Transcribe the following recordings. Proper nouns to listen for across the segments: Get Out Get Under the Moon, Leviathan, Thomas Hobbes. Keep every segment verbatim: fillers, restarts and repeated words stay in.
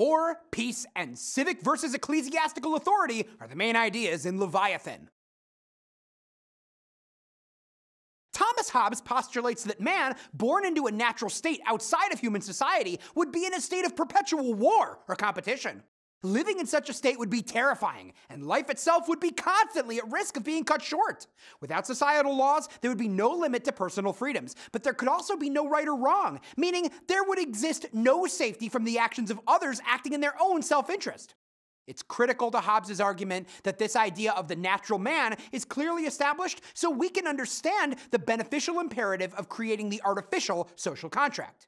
War, peace, and civic versus ecclesiastical authority are the main ideas in Leviathan. Thomas Hobbes postulates that man, born into a natural state outside of human society, would be in a state of perpetual war or competition. Living in such a state would be terrifying, and life itself would be constantly at risk of being cut short. Without societal laws, there would be no limit to personal freedoms, but there could also be no right or wrong, meaning there would exist no safety from the actions of others acting in their own self-interest. It's critical to Hobbes' argument that this idea of the natural man is clearly established so we can understand the beneficial imperative of creating the artificial social contract.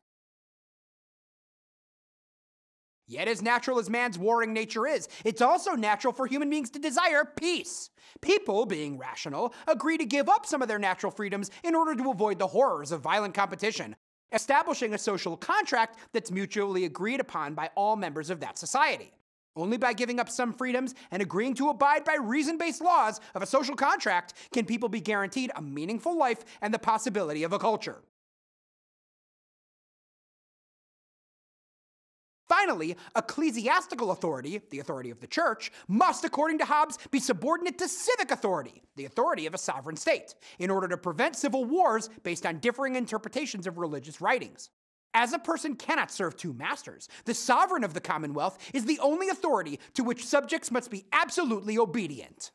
Yet as natural as man's warring nature is, it's also natural for human beings to desire peace. People, being rational, agree to give up some of their natural freedoms in order to avoid the horrors of violent competition, establishing a social contract that's mutually agreed upon by all members of that society. Only by giving up some freedoms and agreeing to abide by reason-based laws of a social contract can people be guaranteed a meaningful life and the possibility of a culture. Finally, ecclesiastical authority, the authority of the church, must, according to Hobbes, be subordinate to civic authority, the authority of a sovereign state, in order to prevent civil wars based on differing interpretations of religious writings. As a person cannot serve two masters, the sovereign of the Commonwealth is the only authority to which subjects must be absolutely obedient.